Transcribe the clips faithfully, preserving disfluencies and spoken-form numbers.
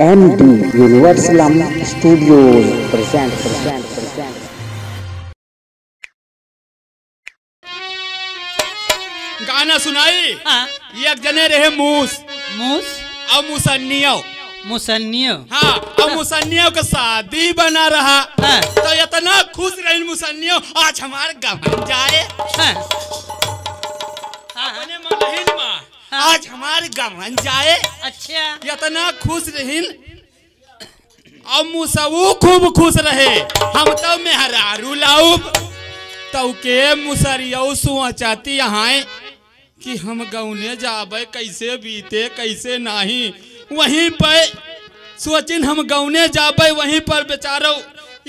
MD universal studios present present present गाना सुनाई। हाँ। एक जने रहे मूस मूस अब मुसन्नियों मुसन्नियों हाँ अब मुसन्नियों का शादी बना रहा। हाँ। तो इतना खुश रहे मुसन्नियों आज हमारे गमन जाए। हाँ। अपने मलहिन माँ आज हमारे गमन जाए। अच्छा इतना खुश रहीन अब मुसवू खूब खुश रहे हम तो मेहरारू लाऊब तो के मुसरियो सोचाती यहाँ कि हम गौने जाबे कैसे बीते कैसे नहीं वहीं पर सोचिन हम गौने जाबे वहीं पर बेचारो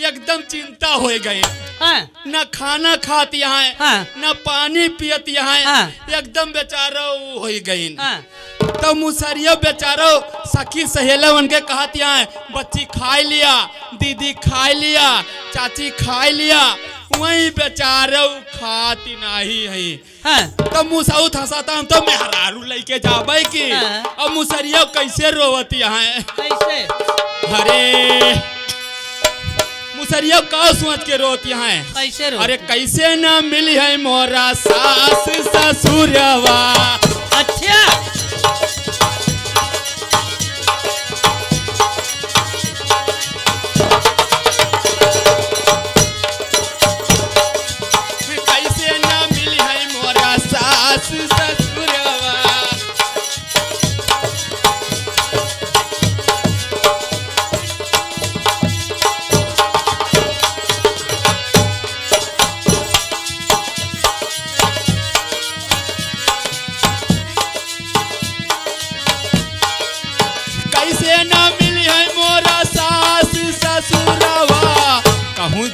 एकदम चिंता हो गए। हाँ। न खाना खाती यहाँ। हाँ। न पानी पियत यहाँ। हाँ। एकदम बेचारो हो गए। हाँ। तो मुसरिया बेचारो सखी सहेला उनके कहती यहाँ बच्ची खाई लिया दीदी खाई लिया चाची खाई लिया वही बेचारो खाती नहीं है। हाँ। तो मुसाऊ थसाता हम तो मेहरारू लेके जाबे की। हाँ। अब मुसरिया कैसे रोवती यहाँ कैसे अरे मुसरिया का सोच के रोती यहाँ कैसे रो अरे कैसे ना मिली है मोरा सास ससुरवा। अच्छा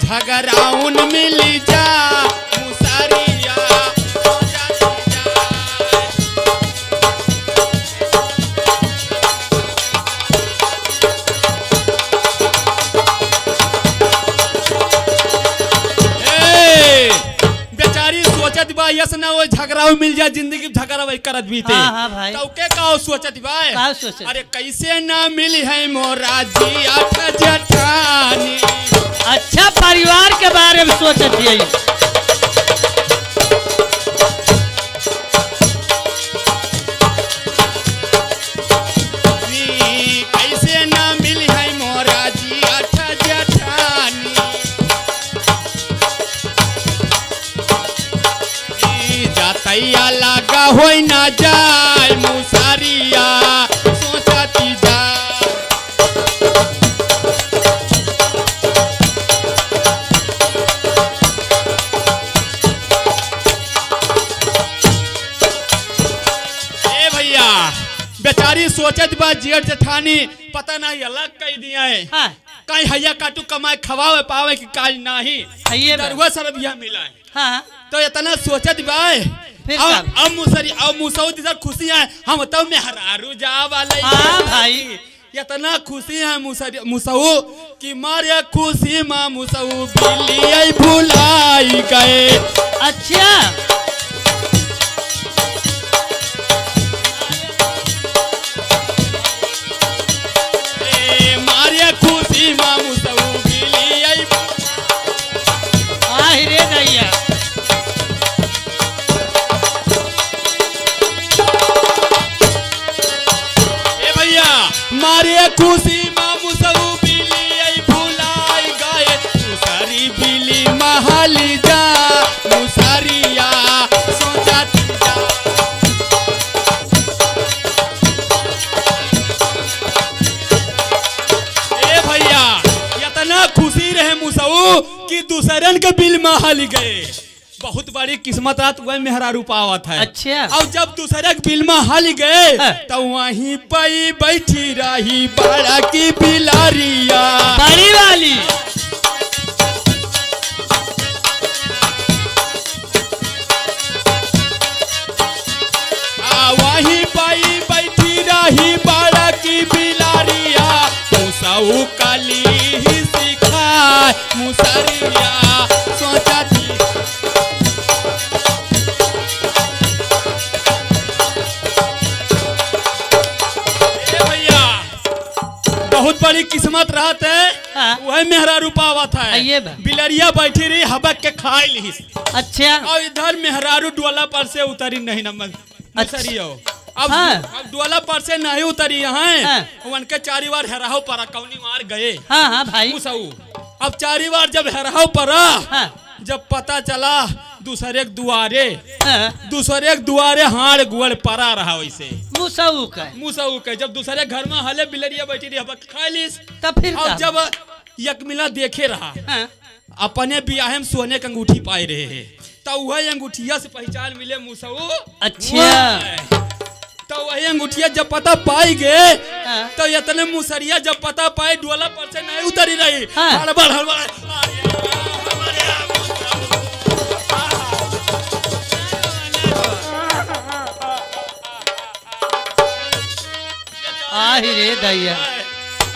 झगड़ाउन मिली जा मुसरिया बेचारी सोचत बा यस ना वो झगड़ाऊ मिल जा जिंदगी झगड़ा वही करत बीते। हाँ हाँ भाई तो के का सोचत बा अरे कैसे ना मिली है मोरा जी आठ जठानी। अच्छा परिवार के बारे में सोचत है कैसे ना मिली है मोरा जी आठ जठानी जातिया लगा हो ना जाए मुसरिया सोचती जा बेचारी सोचत बा जेठ जेठानी पता नहीं अलग कह दिया है। हाँ। कहीं हैया काटू कमाए खवावे पावे की काज नहीं दरुआ सरबिया मिला है। हाँ। तो इतना सोचत बा अब मुसरी अब मुसऊ दिशा खुशी है हम तो मेहरारू जा वाले। हाँ भाई इतना खुशी है मुसरी मुसऊ की मारे खुशी माँ मुसऊ बिल्ली भुलाई गए। अच्छा मारे खुशी माँ मुसऊ बिली भुलाई गए मुसरी बिली महली जा मुसरिया सोचत जा ए भैया इतना खुशी रहे मुसऊ कि दूसरन के बिल महली गए बहुत बड़ी किस्मत रात वह मेहरारू पावत है। अच्छा और जब दूसरे बिल में हल गए। हाँ। तो वहीं पई बैठी रही बड़ा की बिलारिया बड़ी वाली वहीं पई बैठी रही बड़ा की बिलारिया मुसऊ काली ही सिखाए मुसरिया सोचती बहुत बड़ी किस्मत रहत है वही मेहरा रूपा आवत है। बिलरिया बैठी रही हबक के खाए ली। अच्छा और इधर मेहरारू डोला पर से उतरी नहीं नमक। अच्छा अब हाँ। पर से नहीं उतरी हाँ। उनके चारी बार हेराव पड़ा कौनी मार गए। हाँ हाँ भाई अब चारी बार जब हेराव पड़ा हाँ। जब पता चला दूसरे दुआरे हाँ। दूसरे दुआरे हाड़ गुड़ पड़ा रहा वैसे मुसऊ के मुसऊ के जब दूसरे घर में हले बिलरिया बैठी रही खाई लीस तब फिर अब जब यकमिला देखे रहा हाँ। अपने बियाह में सोने के अंगूठी पाए रहे है तो वह अंगूठिया से पहचान मिले मुसऊ। अच्छा तो वही अंगूठिया जब पता पाई गए तो इतने मुसरिया जब पता पाए डोला पर से नहीं उतरी रही हड़बड़ हड़बड़। आहिरे दैया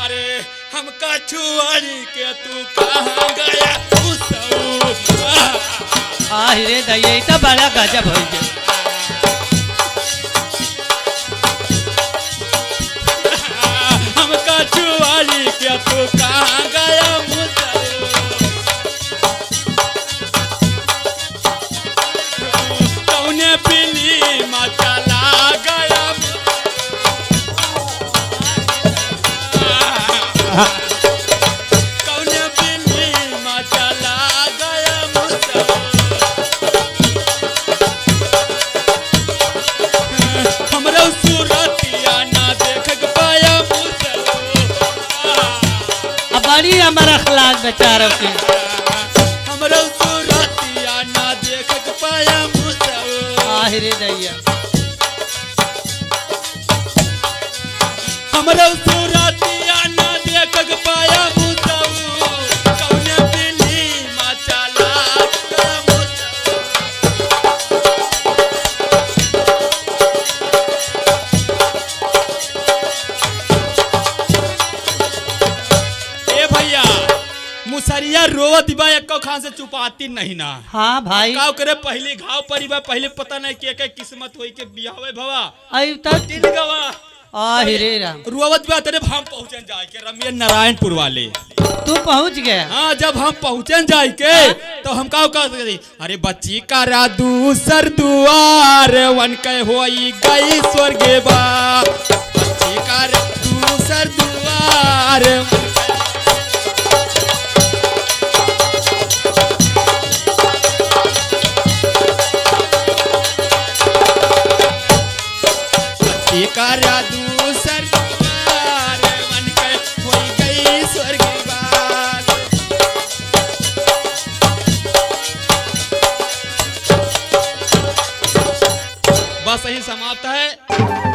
अरे हम का छुआरी के तू कहां गया मुसऊ। आहिरे दैया इतना बड़ा गजब हो गया। क्या तू कहाँ गया मुसऊ। कौने पीली मचला गया मुसऊ। कौने पीली मचला गया मुसऊ। हमरा सूरतिया ना देख पाया बड़ी अमर अखलाक बेचारों के हमरो सूरतिया ना देख पाया मुसऊ। आहिरे दैया हमरो सूरतिया ना देख पाया मुसऊ। कौने बिल्ली मचला गया मुसरिया रोवत बा एको खान से चुपाती नहीं ना। हाँ भाई काव करे पहली घाव परी बा पहले पता नहीं के के किस्मत होई के बियाहवे भवा आई त तिल गवा। आहिरे राम रोवत बा तेरे हम पहुंचन जाए के रमिया नारायणपुर वाले तू पहुंच गए। हां जब हम पहुंचन जाए के तो हम काव का अरे बच्ची का रा दूसर दुआर वन के होई गई स्वर्गे बा। बच्ची का रा दूसर दुआर करा दूसर दुआर मन के हो गई स्वर्ग बार। बस यही समाप्त है।